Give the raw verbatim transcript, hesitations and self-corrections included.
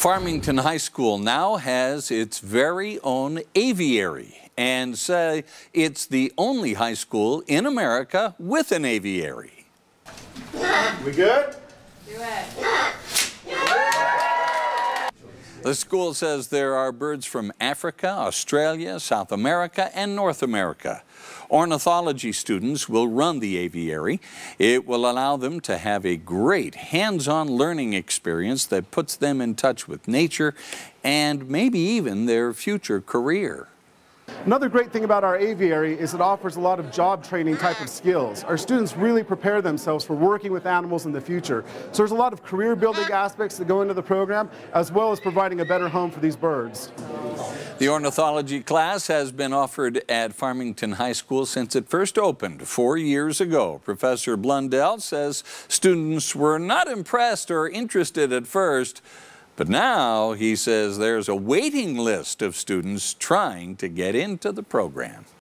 Farmington High School now has its very own aviary, and say it's the only high school in America with an aviary. We good? Do it. The school says there are birds from Africa, Australia, South America, and North America. Ornithology students will run the aviary. It will allow them to have a great hands-on learning experience that puts them in touch with nature and maybe even their future career. Another great thing about our aviary is it offers a lot of job training type of skills. Our students really prepare themselves for working with animals in the future. So there's a lot of career building aspects that go into the program, as well as providing a better home for these birds. The ornithology class has been offered at Farmington High School since it first opened four years ago. Professor Blundell says students were not impressed or interested at first, but now, he says, there's a waiting list of students trying to get into the program.